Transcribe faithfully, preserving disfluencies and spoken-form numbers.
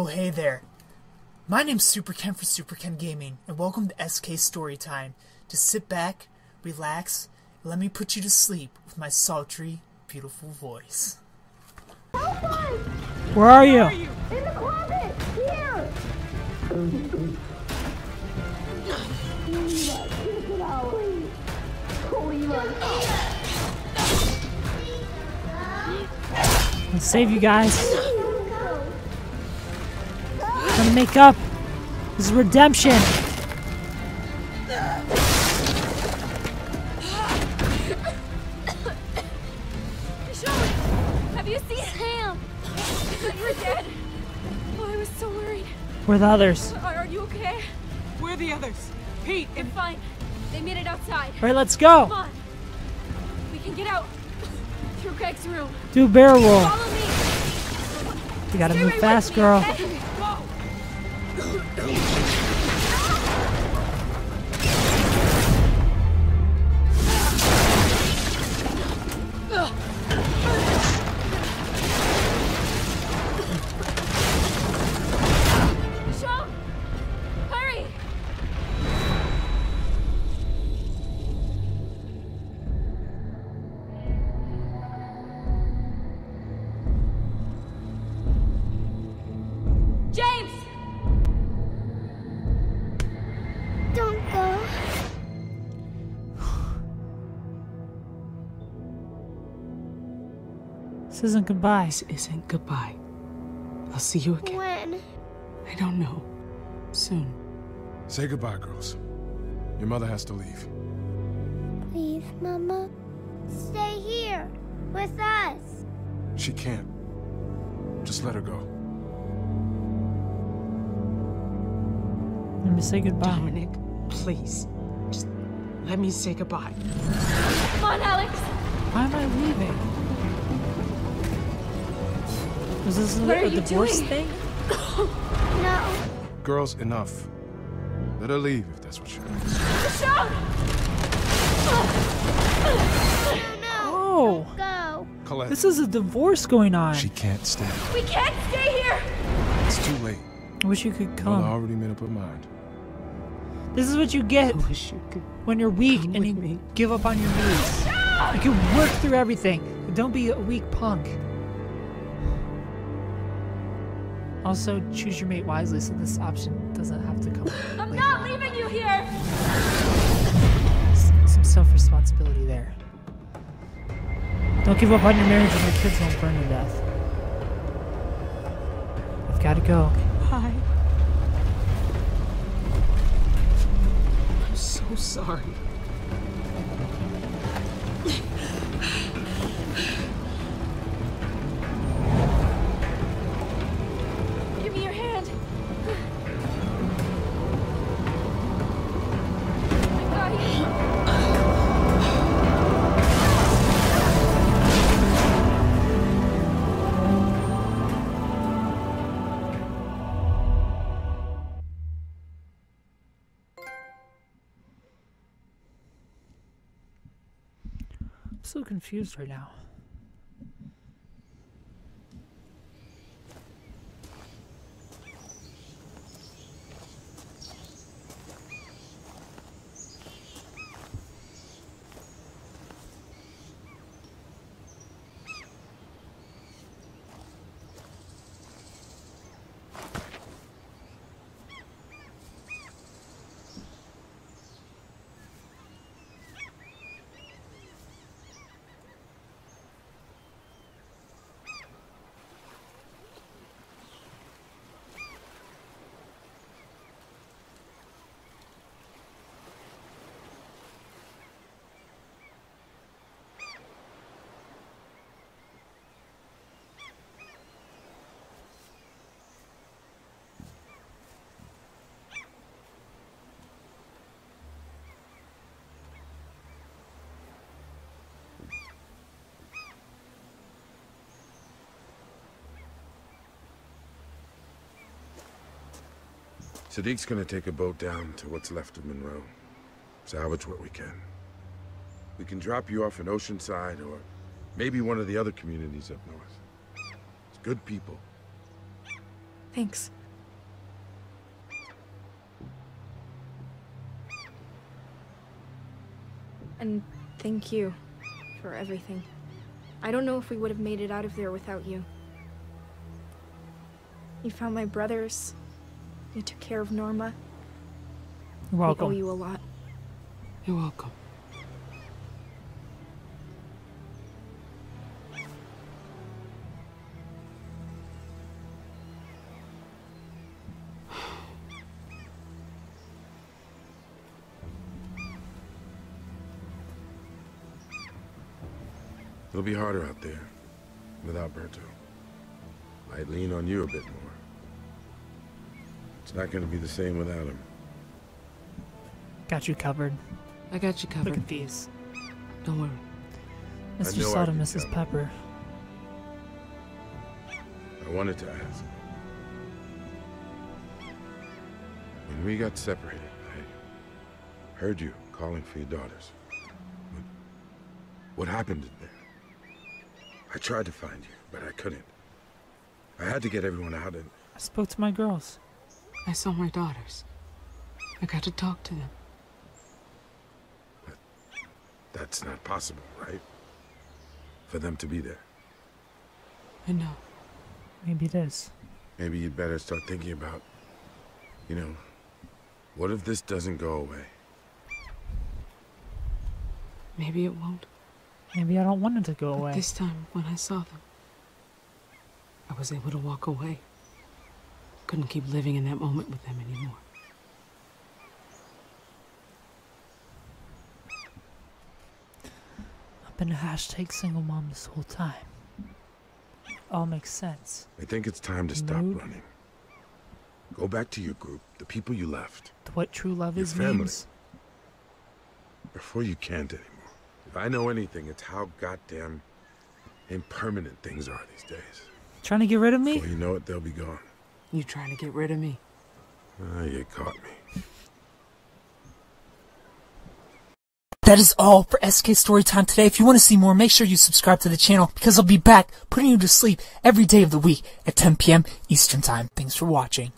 Oh hey there, my name's Super Ken from Super Ken Gaming, and welcome to S K Storytime. Just sit back, relax, and let me put you to sleep with my sultry, beautiful voice. Where are you? Where are you? In the closet! Here! I'll save you guys. I'm gonna make up. This is redemption. Joey, have you seen Sam? You're dead. Oh, I was so worried. Where are the others? Are, are you okay? Where are the others? Pete and fine. They made it outside. All right, let's go. Come on. We can get out through Greg's room. Do bear roll. Follow me. You gotta Stay move right fast, girl. Okay? This isn't goodbye. This isn't goodbye. I'll see you again. When? I don't know. Soon. Say goodbye, girls. Your mother has to leave. Please, Mama. Stay here. With us. She can't. Just let her go. Let me say goodbye. Dominic, please. Just let me say goodbye. Come on, Alex. Why am I leaving? Was this what a, a divorce doing? thing? No. Girls, enough. Let her leave if that's what she wants. No, no. Oh. Go. Collette. This is a divorce going on. She can't stay. We can't stay here. It's too late. I wish you could come. I already made up her mind. This is what you get I wish you could when you're weak and you me. give up on your knees. No! You can work through everything. But don't be a weak punk. Also, choose your mate wisely so this option doesn't have to come. I'm later. not leaving you here! Some self-responsibility there. Don't give up on your marriage and your kids won't burn to death. I've got to go. Bye. I'm so sorry. So confused right now. Sadiq's gonna take a boat down to what's left of Monroe. Salvage what we can. We can drop you off in Oceanside or maybe one of the other communities up north. It's good people. Thanks. And thank you for everything. I don't know if we would have made it out of there without you. You found my brothers. You took care of Norma. You're welcome. I owe you a lot. You're welcome. It'll be harder out there without Berto. I'd lean on you a bit more. It's not going to be the same without him. Got you covered. I got you covered. Look at these. Don't worry. Mister Soda, Missus Pepper. I wanted to ask. When we got separated, I heard you calling for your daughters. What, what happened in there? I tried to find you, but I couldn't. I had to get everyone out and... I spoke to my girls. I saw my daughters. I got to talk to them. But that's not possible, right? For them to be there. I know. Maybe it is. Maybe you'd better start thinking about, you know, what if this doesn't go away? Maybe it won't. Maybe I don't want it to go but away. This time, when I saw them, I was able to walk away. Couldn't keep living in that moment with them anymore. I've been a hashtag single mom this whole time. It all makes sense. I think it's time to stop Mood. running. Go back to your group, the people you left. To what true love your is family. Means. Before you can't anymore. If I know anything, it's how goddamn impermanent things are these days. Trying to get rid of me? Before you know it, they'll be gone. You trying to get rid of me? Ah, you caught me. That is all for S K Storytime today. If you want to see more, make sure you subscribe to the channel, because I'll be back putting you to sleep every day of the week at ten P M Eastern Time. Thanks for watching.